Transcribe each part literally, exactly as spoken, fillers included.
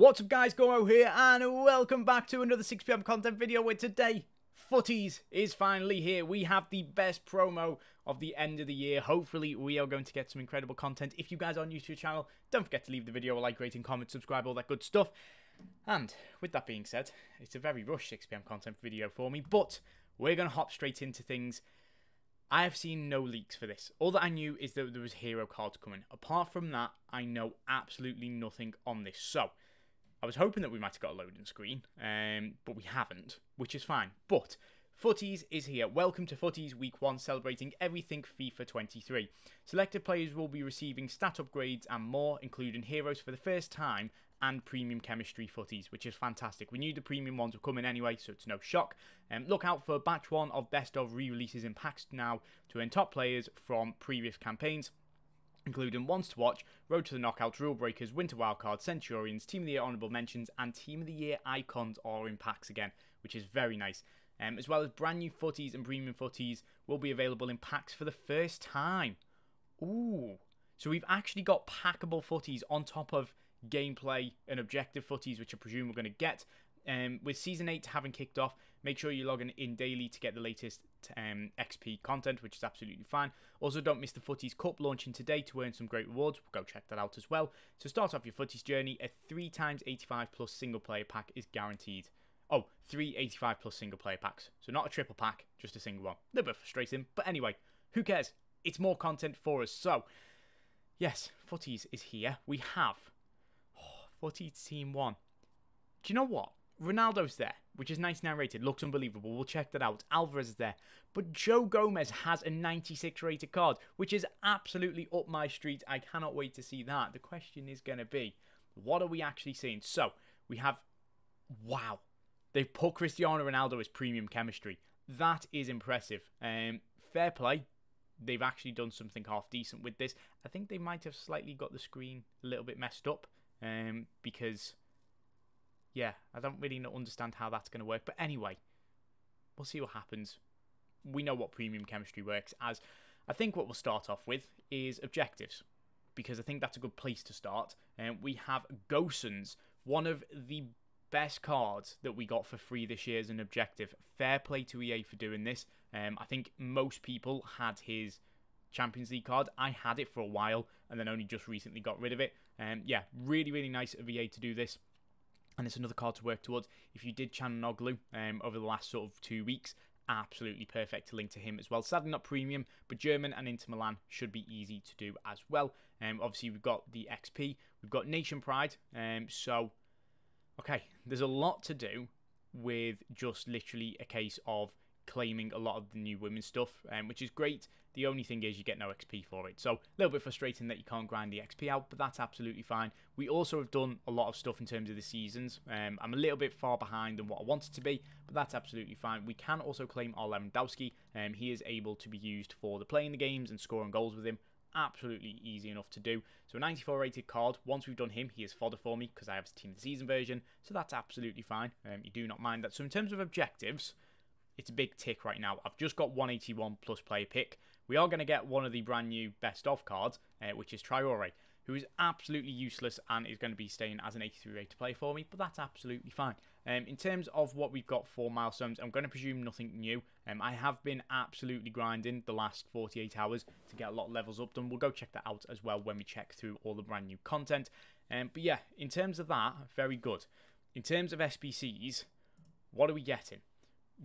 What's up guys, Gormo here and welcome back to another six p m content video where today Futties is finally here. We have the best promo of the end of the year. Hopefully we are going to get some incredible content. If you guys are new to the channel, don't forget to leave the video a like, rating, comment, subscribe, all that good stuff. And with that being said, it's a very rushed six p m content video for me, but we're going to hop straight into things. I have seen no leaks for this. All that I knew is that there was hero cards coming. Apart from that, I know absolutely nothing on this. So, I was hoping that we might have got a loading screen, um, but we haven't, which is fine. But, Futties is here. Welcome to Futties Week one, celebrating everything FIFA twenty-three. Selected players will be receiving stat upgrades and more, including heroes for the first time and premium chemistry Futties, which is fantastic. We knew the premium ones were coming anyway, so it's no shock. Um, look out for batch one of best of re-releases in packs now to earn top players from previous campaigns, including Ones to Watch, Road to the Knockout, Rule Breakers, Winter Wildcard, Centurions, Team of the Year Honourable Mentions, and Team of the Year Icons are in packs again, which is very nice. Um, as well as brand new Futties and premium Futties will be available in packs for the first time. Ooh. So we've actually got packable Futties on top of gameplay and objective Futties, which I presume we're going to get. Um, with Season eight having kicked off, make sure you log in, in daily to get the latest um, X P content, which is absolutely fine. Also, don't miss the Futties Cup launching today to earn some great rewards. We'll go check that out as well. To start off your Futties journey, a three times eighty-five plus single player pack is guaranteed. Oh, three eighty-five plus single player packs. So not a triple pack, just a single one. A little bit frustrating, but anyway, who cares? It's more content for us. So, yes, Futties is here. We have oh, Futties Team one. Do you know what? Ronaldo's there, which is ninety-nine rated, looks unbelievable, we'll check that out. Alvarez is there, but Joe Gomez has a ninety-six rated card, which is absolutely up my street. I cannot wait to see that. The question is going to be, what are we actually seeing? So, we have, wow, they've put Cristiano Ronaldo as premium chemistry. That is impressive. Um, fair play, they've actually done something half decent with this. I think they might have slightly got the screen a little bit messed up, um, because... yeah, I don't really understand how that's going to work. But anyway, we'll see what happens. We know what premium chemistry works as. I think what we'll start off with is objectives, because I think that's a good place to start. Um, we have Gosens, one of the best cards that we got for free this year as an objective. Fair play to E A for doing this. Um, I think most people had his Champions League card. I had it for a while and then only just recently got rid of it. Um, yeah, really, really nice of E A to do this. And it's another card to work towards. If you did Chanoglu um, over the last sort of two weeks, absolutely perfect to link to him as well. Sadly not premium, but German and Inter Milan should be easy to do as well. Um, obviously we've got the X P, we've got Nation Pride. Um, so, okay, there's a lot to do with just literally a case of claiming a lot of the new women's stuff, um, which is great. The only thing is you get no X P for it. So a little bit frustrating that you can't grind the X P out, but that's absolutely fine. We also have done a lot of stuff in terms of the seasons. Um, I'm a little bit far behind than what I wanted to be, but that's absolutely fine. We can also claim our Lewandowski. Um, he is able to be used for the playing the games and scoring goals with him. Absolutely easy enough to do. So a ninety-four rated card. Once we've done him, he is fodder for me because I have his team of the season version. So that's absolutely fine. Um, you do not mind that. So in terms of objectives... it's a big tick right now. I've just got one eighty-one plus player pick. We are going to get one of the brand new best of cards, uh, which is Traore, who is absolutely useless and is going to be staying as an eighty-three rated player for me, but that's absolutely fine. Um, in terms of what we've got for milestones, I'm going to presume nothing new. Um, I have been absolutely grinding the last forty-eight hours to get a lot of levels up done. We'll go check that out as well when we check through all the brand new content. Um, but yeah, in terms of that, very good. In terms of S B Cs, what are we getting?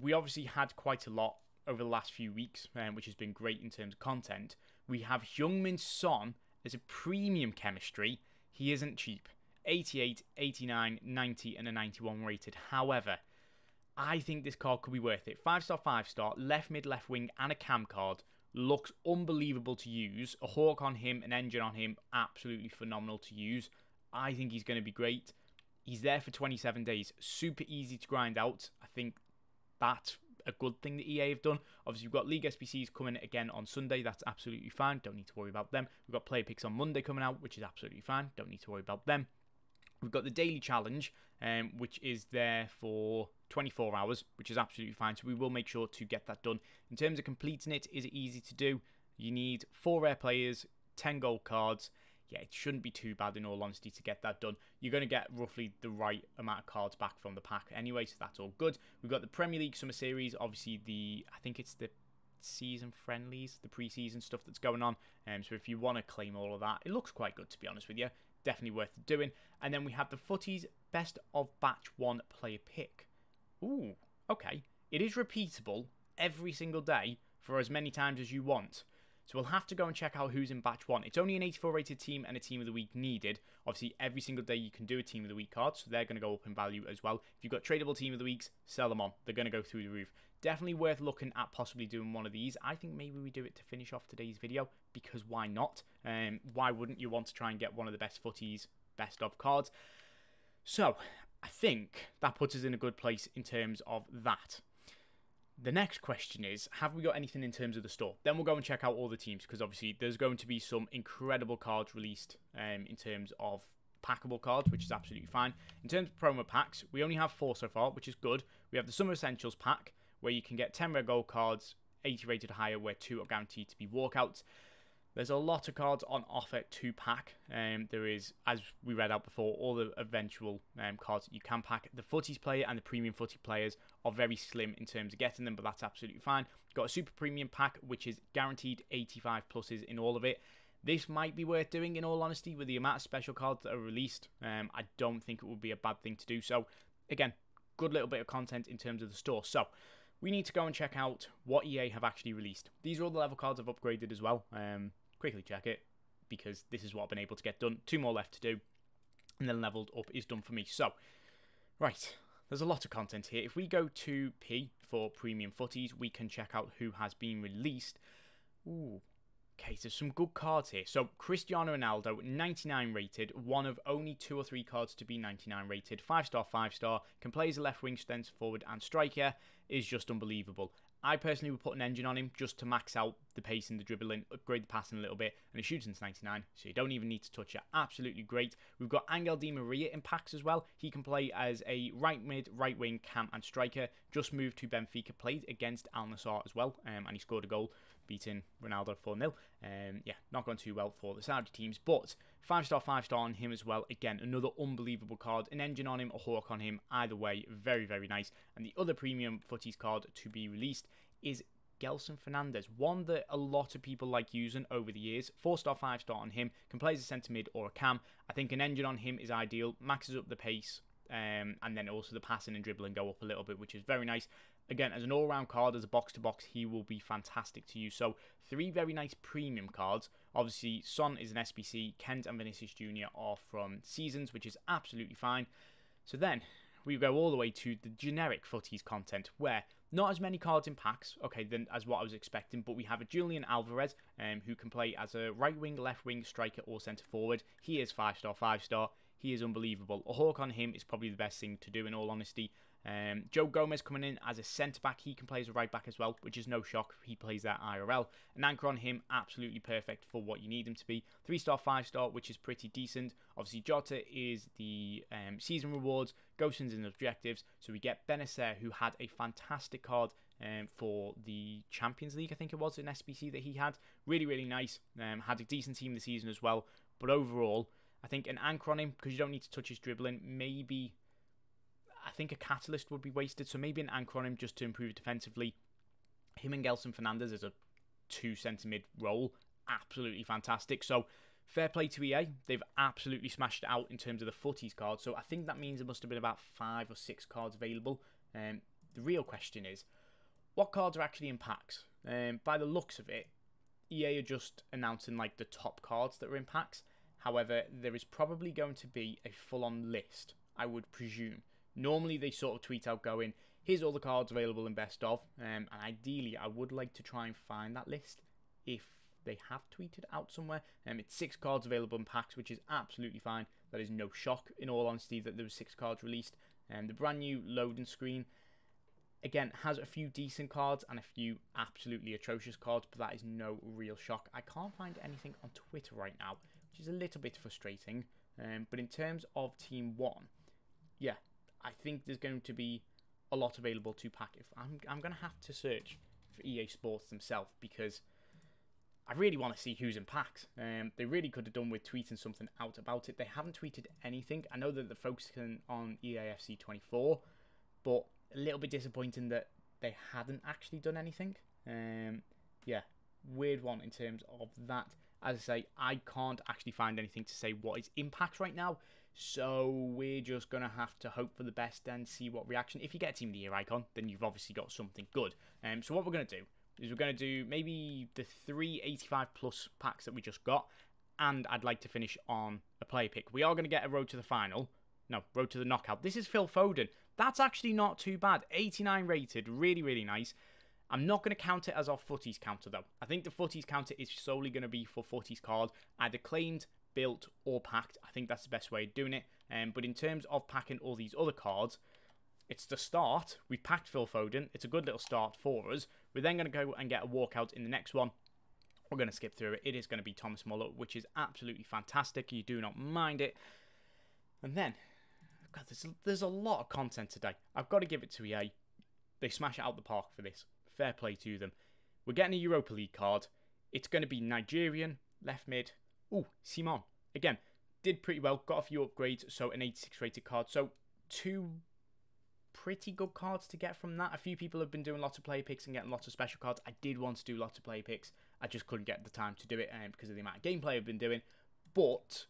We obviously had quite a lot over the last few weeks, um, which has been great in terms of content. We have Heung-min Son as a premium chemistry. He isn't cheap. eighty-eight, eighty-nine, ninety and a ninety-one rated. However, I think this card could be worth it. five star, five star, left mid, left wing and a cam card. Looks unbelievable to use. A hawk on him, an engine on him. Absolutely phenomenal to use. I think he's going to be great. He's there for twenty-seven days. Super easy to grind out. I think... that's a good thing that E A have done. Obviously, we've got League S B Cs coming again on Sunday. That's absolutely fine. Don't need to worry about them. We've got player picks on Monday coming out, which is absolutely fine. Don't need to worry about them. We've got the Daily Challenge, um, which is there for twenty-four hours, which is absolutely fine. So we will make sure to get that done. In terms of completing it, is it easy to do? You need four rare players, ten gold cards. yeah, it shouldn't be too bad in all honesty to get that done. You're going to get roughly the right amount of cards back from the pack anyway, so that's all good. We've got the Premier League Summer Series, obviously the, I think it's the season friendlies, the pre-season stuff that's going on, um, so if you want to claim all of that, it looks quite good to be honest with you, definitely worth doing. And then we have the Futties Best of Batch one Player Pick. Ooh, okay, it is repeatable every single day for as many times as you want. So we'll have to go and check out who's in batch one. It's only an eighty-four rated team and a team of the week needed. Obviously, every single day you can do a team of the week card, so they're going to go up in value as well. If you've got tradable team of the weeks, sell them on. They're going to go through the roof. Definitely worth looking at possibly doing one of these. I think maybe we do it to finish off today's video, because why not? Um, why wouldn't you want to try and get one of the best Futties best of cards? So I think that puts us in a good place in terms of that. The next question is, have we got anything in terms of the store? Then we'll go and check out all the teams, because obviously there's going to be some incredible cards released um, in terms of packable cards, which is absolutely fine. In terms of promo packs, we only have four so far, which is good. We have the Summer Essentials pack, where you can get ten rare gold cards, eighty rated higher, where two are guaranteed to be walkouts. There's a lot of cards on offer to pack. Um, there is, as we read out before, all the eventual um, cards that you can pack. The Futties player and the Premium Footy players are very slim in terms of getting them, but that's absolutely fine. Got a Super Premium pack, which is guaranteed eighty-five pluses in all of it. This might be worth doing, in all honesty, with the amount of special cards that are released. Um, I don't think it would be a bad thing to do. So, again, good little bit of content in terms of the store. So, we need to go and check out what E A have actually released. These are all the level cards I've upgraded as well. Um... Quickly check it, because this is what I've been able to get done. Two more left to do, and then leveled up is done for me. So, right, there's a lot of content here. If we go to P for Premium Futties, we can check out who has been released. Ooh, okay, so some good cards here. So, Cristiano Ronaldo, ninety-nine rated, one of only two or three cards to be ninety-nine rated, five-star, five-star, can play as a left wing, centre forward, and striker, is just unbelievable. I personally would put an engine on him just to max out the pace and the dribbling, upgrade the passing a little bit, and he shoots into ninety-nine, so you don't even need to touch it. Absolutely great. We've got Angel Di Maria in packs as well. He can play as a right mid, right wing, cam and striker. Just moved to Benfica, played against Al Nassar as well, um, and he scored a goal, beating Ronaldo four nil. Um, yeah, not gone too well for the Saudi teams, but five-star, five-star on him as well. Again, another unbelievable card. An engine on him, a hawk on him, either way, very, very nice. And the other Premium Futties card to be released is Gelson Fernandes, one that a lot of people like using over the years. Four-star, five-star on him, can play as a centre mid or a cam. I think an engine on him is ideal, maxes up the pace, um, and then also the passing and dribbling go up a little bit, which is very nice. Again, as an all-round card, as a box-to-box, he will be fantastic to use. So, three very nice premium cards. Obviously, Son is an S B C, Kent and Vinicius Junior are from Seasons, which is absolutely fine. So then we go all the way to the generic Futties content, where not as many cards in packs, okay, than as what I was expecting, but we have a Julian Alvarez, um, who can play as a right wing, left wing, striker, or centre forward. He is five-star, five-star. He is unbelievable. A hawk on him is probably the best thing to do, in all honesty. Um, Joe Gomez coming in as a centre-back. He can play as a right-back as well, which is no shock. He plays that I R L. An anchor on him, absolutely perfect for what you need him to be. three-star, five-star, which is pretty decent. Obviously, Jota is the um, season rewards. Gosens in objectives. So we get Benacer, who had a fantastic card um, for the Champions League, I think it was, an S B C that he had. Really, really nice. Um, had a decent team this season as well. But overall, I think an anchor on him, because you don't need to touch his dribbling, maybe... I think a catalyst would be wasted, so maybe an anchor on him just to improve defensively. Him and Gelson Fernandes as a two centre mid role, absolutely fantastic. So fair play to E A, they've absolutely smashed it out in terms of the Futties card. So I think that means there must have been about five or six cards available. Um, the real question is, what cards are actually in packs? Um, by the looks of it, E A are just announcing like the top cards that are in packs. However, there is probably going to be a full-on list, I would presume. Normally, they sort of tweet out going, here's all the cards available in best of. Um, and ideally, I would like to try and find that list if they have tweeted out somewhere. Um, it's six cards available in packs, which is absolutely fine. That is no shock, in all honesty, that there were six cards released. Um, the brand new loading screen, again, has a few decent cards and a few absolutely atrocious cards, but that is no real shock. I can't find anything on Twitter right now, which is a little bit frustrating. Um, but in terms of Team one, yeah, I think there's going to be a lot available to pack. If I'm, I'm going to have to search for E A Sports themselves, because I really want to see who's in packs. Um, they really could have done with tweeting something out about it. They haven't tweeted anything. I know that they're focusing on E A F C twenty-four, but a little bit disappointing that they hadn't actually done anything. Um, yeah, weird one in terms of that. As I say, I can't actually find anything to say what is in packs right now, so we're just going to have to hope for the best and see what reaction. If you get a Team of the Year icon, then you've obviously got something good. Um, so what we're going to do is we're going to do maybe the three eighty-five plus packs that we just got, and I'd like to finish on a player pick. We are going to get a Road to the Final. No, Road to the Knockout. This is Phil Foden. That's actually not too bad. eighty-nine rated. Really, really nice. I'm not going to count it as our Futties counter, though. I think the Futties counter is solely going to be for Futties card, either claimed, built, or packed. I think that's the best way of doing it. Um, but in terms of packing all these other cards, it's the start. We packed Phil Foden. It's a good little start for us. We're then going to go and get a walkout in the next one. We're going to skip through it. It is going to be Thomas Muller, which is absolutely fantastic. You do not mind it. And then, God, there's, there's a lot of content today. I've got to give it to E A. They smash it out the park for this. Fair play to them. We're getting a Europa League card. It's going to be Nigerian, left mid. Ooh, Simon. Again, did pretty well. Got a few upgrades, so an eighty-six rated card. So, two pretty good cards to get from that. A few people have been doing lots of player picks and getting lots of special cards. I did want to do lots of player picks. I just couldn't get the time to do it um, because of the amount of gameplay I've been doing. But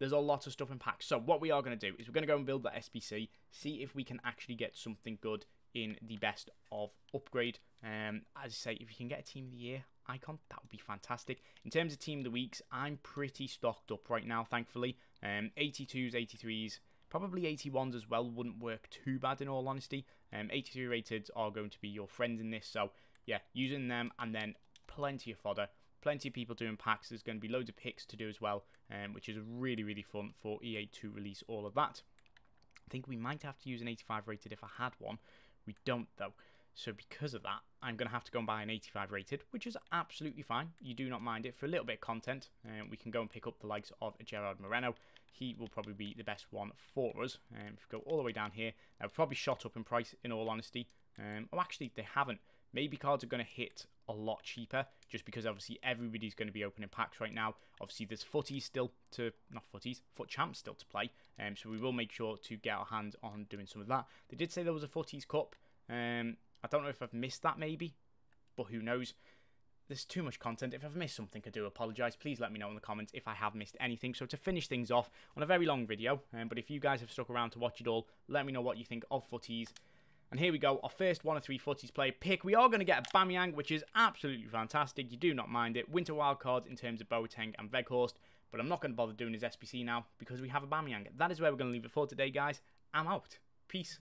there's a lot of stuff in packs. So what we are going to do is we're going to go and build that S P C, see if we can actually get something good in the best of upgrade. Um, as I say, if you can get a Team of the Year icon, that would be fantastic. In terms of Team of the Weeks, I'm pretty stocked up right now, thankfully. Um, eighty-twos, eighty-threes, probably eighty-ones as well wouldn't work too bad in all honesty. Um, eighty-three rated are going to be your friends in this. So yeah, using them and then plenty of fodder. Plenty of people doing packs. There's going to be loads of picks to do as well, um, which is really, really fun for E A to release all of that. I think we might have to use an eighty-five rated if I had one. We don't, though. So because of that, I'm going to have to go and buy an eighty-five rated, which is absolutely fine. You do not mind it for a little bit of content. Um, we can go and pick up the likes of Gerard Moreno. He will probably be the best one for us. Um, if we go all the way down here, they've probably shot up in price, in all honesty. Um, oh, actually, they haven't. Maybe cards are going to hit a lot cheaper, just because obviously everybody's going to be opening packs right now. Obviously, there's footies still to, not footies, foot champs still to play. Um, so we will make sure to get our hands on doing some of that. They did say there was a footies cup. Um, I don't know if I've missed that maybe, but who knows. There's too much content. If I've missed something, I do apologise. Please let me know in the comments if I have missed anything. So to finish things off on a very long video, um, but if you guys have stuck around to watch it all, let me know what you think of footies. And here we go, our first one of three footies player pick. We are going to get Aubameyang, which is absolutely fantastic. You do not mind it. Winter Wildcard in terms of Boateng and Veghorst, but I'm not going to bother doing his S P C now because we have Aubameyang. That is where we're going to leave it for today, guys. I'm out. Peace.